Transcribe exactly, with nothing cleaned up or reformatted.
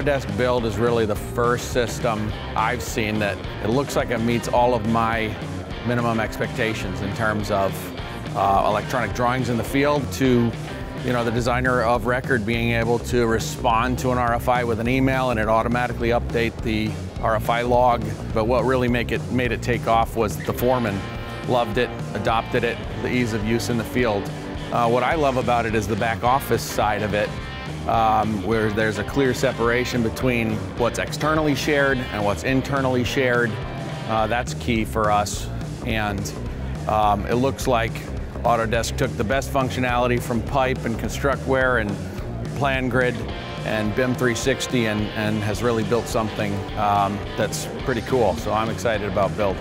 Autodesk Build is really the first system I've seen that it looks like it meets all of my minimum expectations in terms of uh, electronic drawings in the field to you know, the designer of record being able to respond to an R F I with an email and it automatically update the R F I log. But what really make it, made it take off was the foreman loved it, adopted it, the ease of use in the field. Uh, what I love about it is the back office side of it, um, where there's a clear separation between what's externally shared and what's internally shared. Uh, that's key for us. And um, it looks like Autodesk took the best functionality from Pype and Constructware and PlanGrid and BIM three sixty and, and has really built something um, that's pretty cool. So I'm excited about Build.